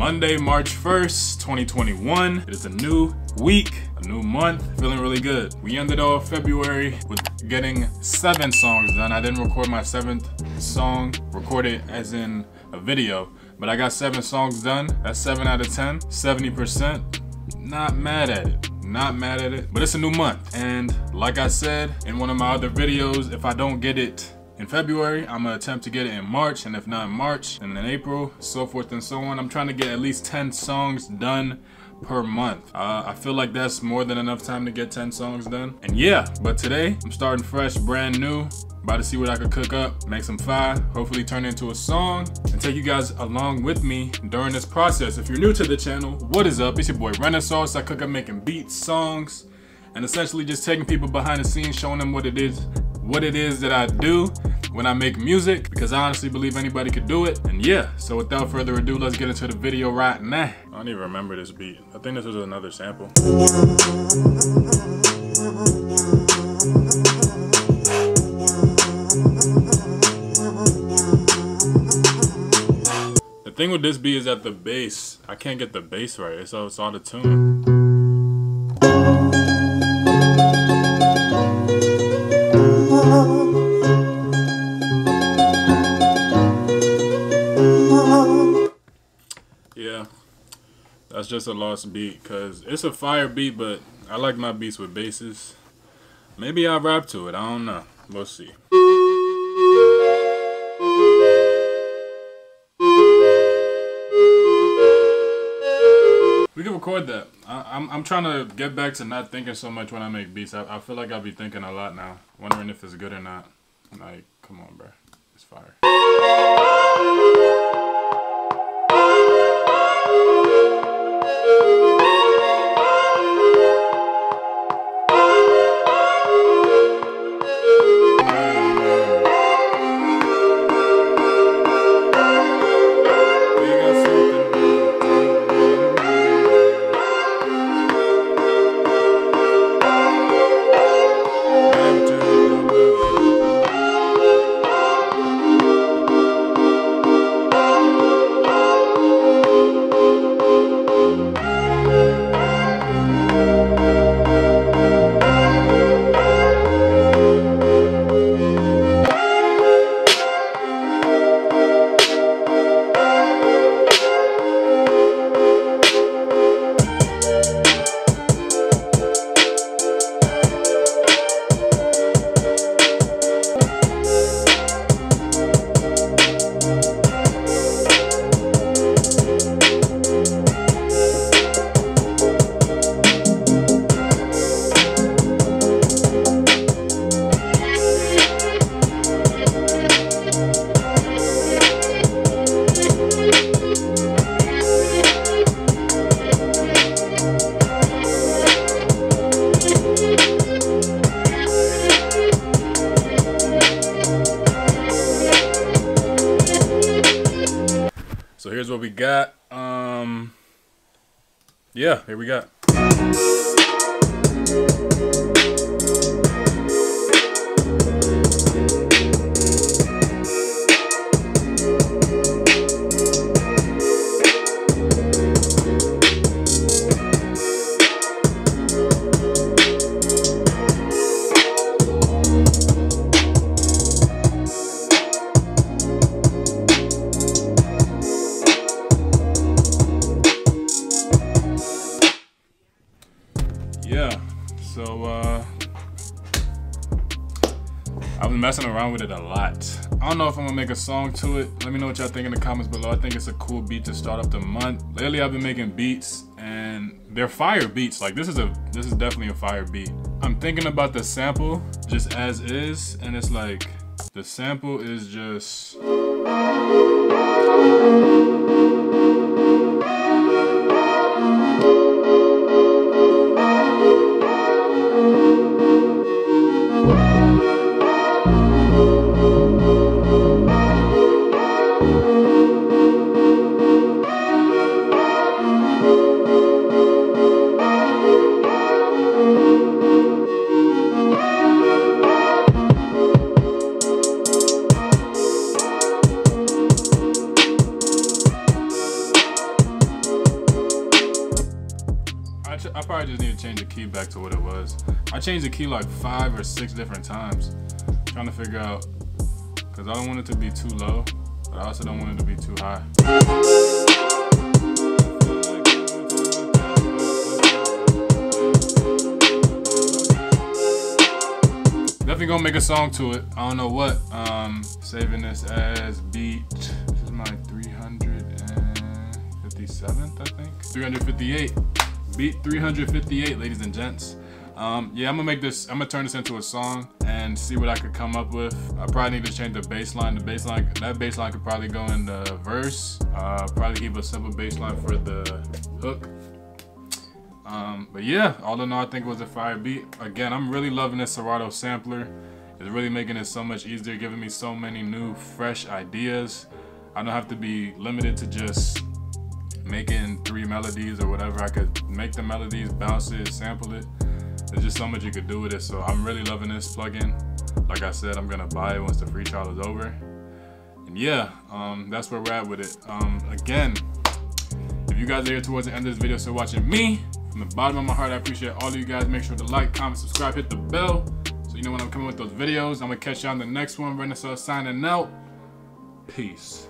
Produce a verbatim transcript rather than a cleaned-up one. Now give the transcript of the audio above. Monday, March first, twenty twenty-one. It is a new week, a new month, feeling really good. We ended off February with getting seven songs done. I didn't record my seventh song, recorded as in a video, but I got seven songs done. That's seven out of ten, seventy percent. Not mad at it. Not mad at it, but it's a new month. And like I said in one of my other videos, if I don't get it in February, I'm gonna attempt to get it in March, and if not in March, and in April, so forth and so on. I'm trying to get at least ten songs done per month. Uh, I feel like that's more than enough time to get ten songs done. And yeah, but today I'm starting fresh, brand new, about to see what I could cook up, make some fire, hopefully turn it into a song, and take you guys along with me during this process. If you're new to the channel, what is up? It's your boy Renaissauce. I cook up making beats, songs, and essentially just taking people behind the scenes, showing them what it is, what it is that I do when I make music, because I honestly believe anybody could do it. And yeah, so without further ado, let's get into the video right now. I don't even remember this beat. I think this was another sample. The thing with this beat is that the bass, I can't get the bass right, so it's out of tune. Yeah, that's just a lost beat, because it's a fire beat, but I like my beats with basses. Maybe I'll rap to it, I don't know. We'll see. We can record that. I, I'm, I'm trying to get back to not thinking so much when I make beats. I, I feel like I'll be thinking a lot now, wondering if it's good or not. Like, come on, bro. It's fire. So here's what we got. Um, yeah, here we got. So, uh, I've been messing around with it a lot. I don't know if I'm gonna make a song to it. Let me know what y'all think in the comments below. I think it's a cool beat to start off the month. Lately, I've been making beats, and they're fire beats. Like, this is a, this is definitely a fire beat. I'm thinking about the sample just as is, and it's like, the sample is just... I probably just need to change the key back to what it was. I changed the key like five or six different times, trying to figure out, because I don't want it to be too low, but I also don't want it to be too high. Definitely gonna make a song to it. I don't know what. Um, saving this as beat. This is my three hundred fifty-seventh, I think. three hundred fifty-eight. Beat three hundred fifty-eight, ladies and gents. Um, yeah, I'm gonna make this, I'm gonna turn this into a song and see what I could come up with. I probably need to change the bass line. The bass line, that bass line could probably go in the verse. Uh, probably keep a simple bass line for the hook. Um, but yeah, all in all, I think it was a fire beat. Again, I'm really loving this Serato sampler. It's really making it so much easier, giving me so many new, fresh ideas. I don't have to be limited to just making three melodies or whatever. I could make the melodies, bounce it, sample it. There's just so much you could do with it, so I'm really loving this plugin. Like I said, I'm gonna buy it once the free trial is over. And yeah, um, that's where we're at with it. Um, again, if you guys are here towards the end of this video, so watching me, from the bottom of my heart, I appreciate all of you guys. Make sure to like, comment, subscribe, hit the bell, so you know when I'm coming with those videos. I'm gonna catch you on the next one. Renaissauce signing out. Peace.